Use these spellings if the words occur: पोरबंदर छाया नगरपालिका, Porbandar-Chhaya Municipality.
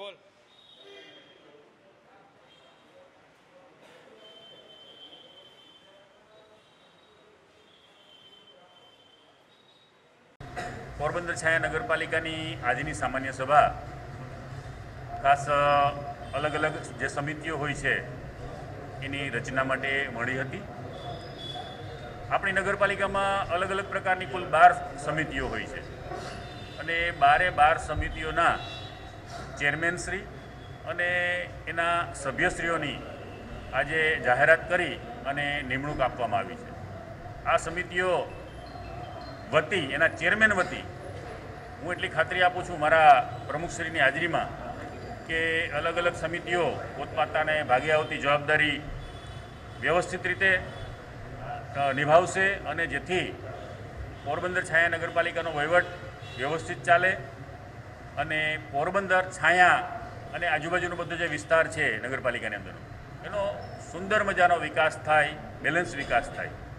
बोल पोरबंदर छाया नगरपालिकानी आजनी सामान्य सभा खास अलग अलग जे समितिओ होय छे एनी रचना माटे मळी हती। आपणी नगरपालिकामां अलग अलग प्रकारनी कुल 12 समितिओ होय छे अने 12 समितिओना चेरमेनश्री अने एना सभ्यश्रीओनी आजे जाहेरात करी अने निमणूक आपवामां आवी छे। आ समितिओ वती एना चेरमेन वती हूँ एटली खातरी आपूँ छूँ मारा प्रमुखश्रीनी हाजरी में कि अलग अलग समितिओ पोतपोताने भागे आवती जवाबदारी व्यवस्थित रीते निभावशे अने जेथी पोरबंदर छाया नगरपालिकानो वहीवट व्यवस्थित चाले अने पोरबंदर छाया अने आजूबाजूनो बधो जे विस्तार छे नगरपालिकानी अंदरनो एनो सुंदर मजानो विकास थाय, बेलेन्स विकास थाय।